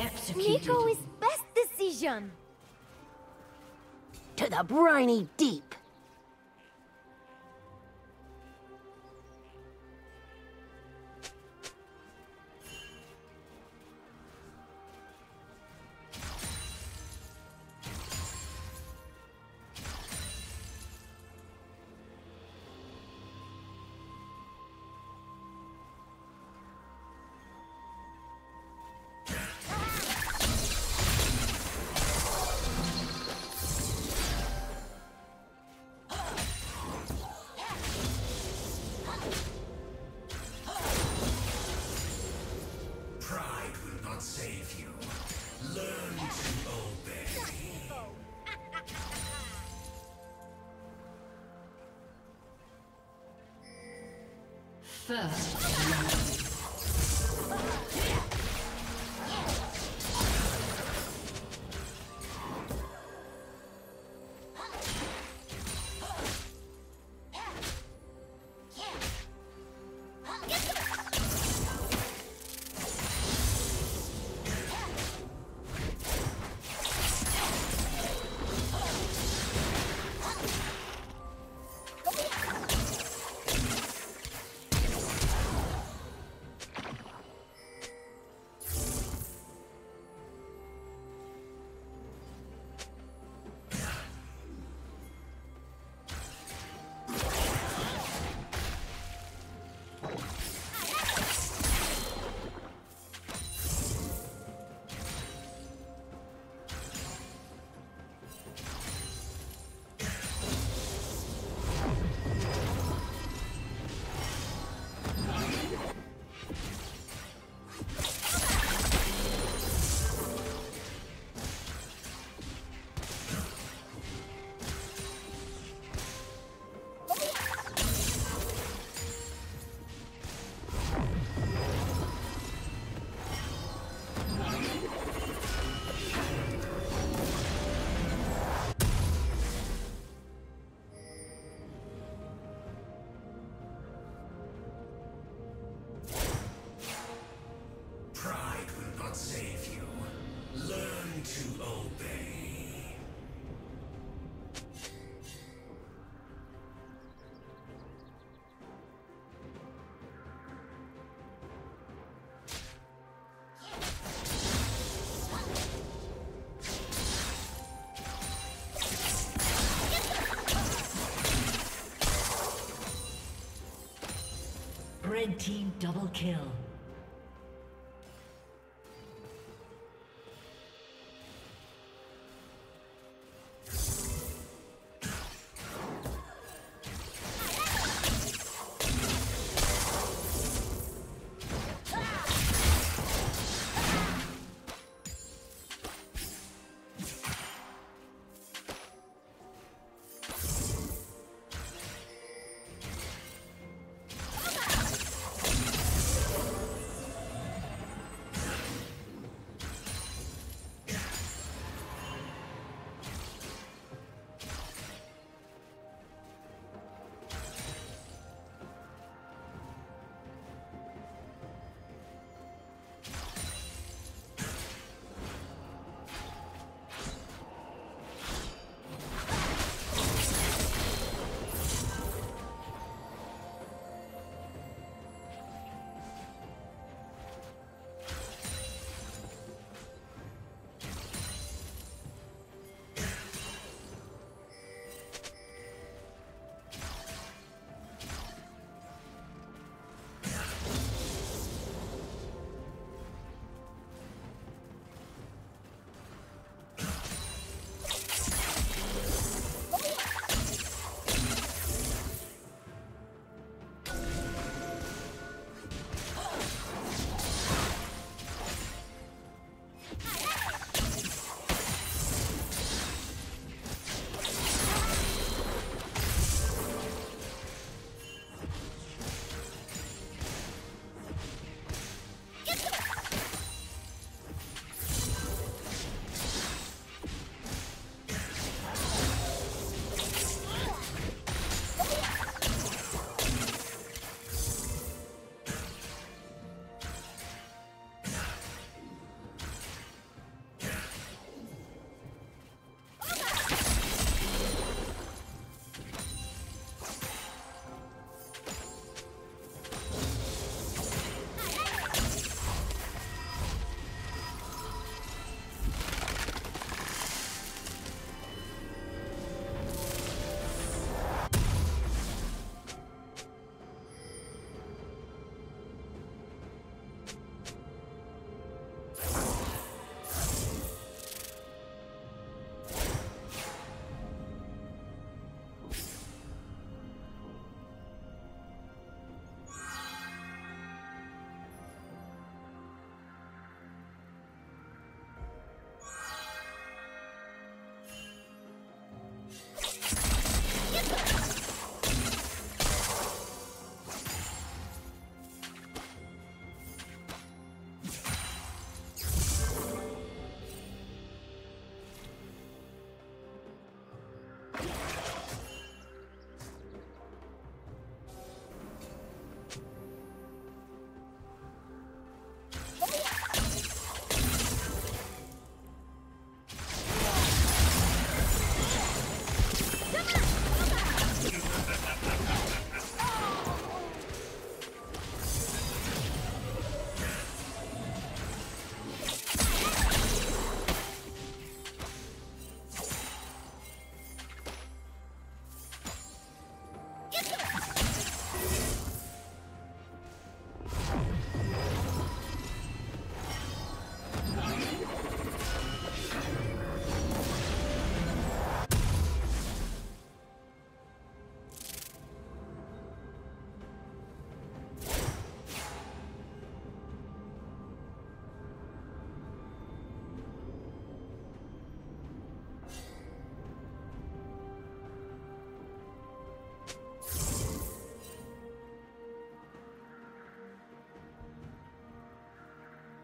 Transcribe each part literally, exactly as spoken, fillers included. Executed. NEEKO is best decision. To the briny deep. First. Red team double kill.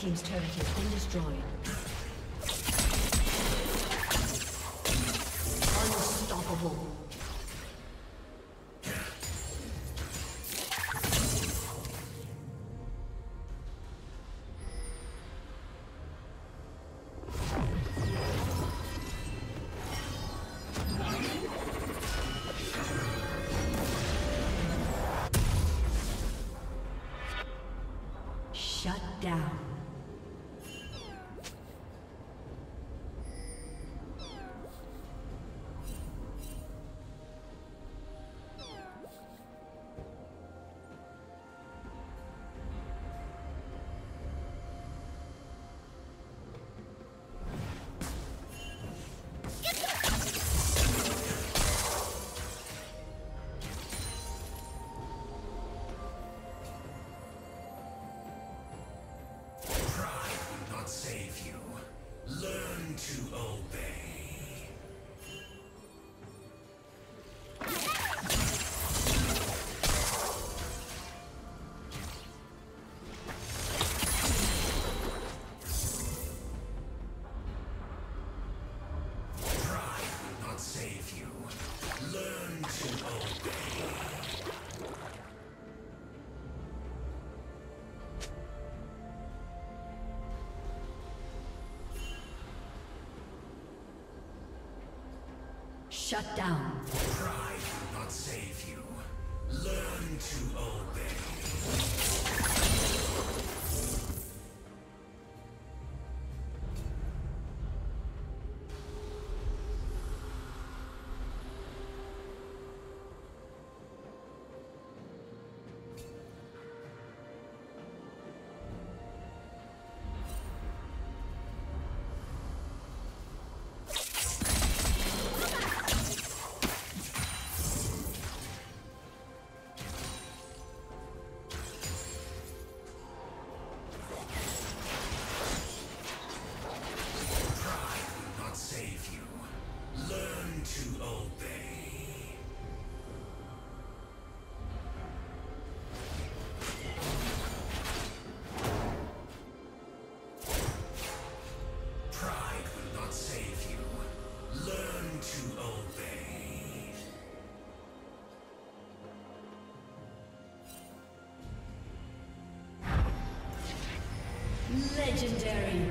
team's turret has been destroyed. Unstoppable. Shut down. Shut down. Pride will not save you. Learn to legendary.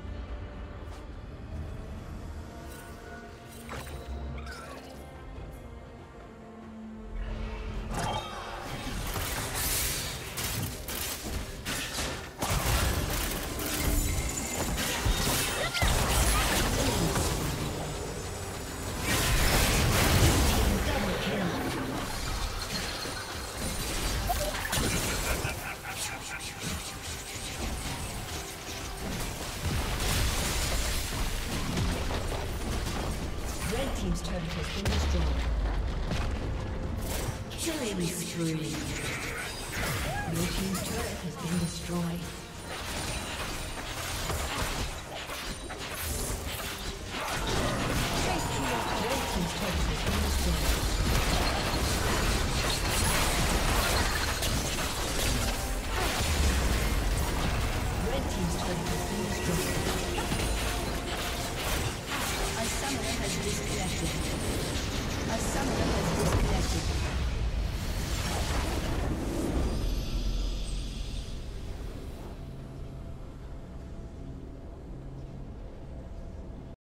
Team's turret has been destroyed. Killing spree. Your team's turret has been destroyed. A summoner has disconnected.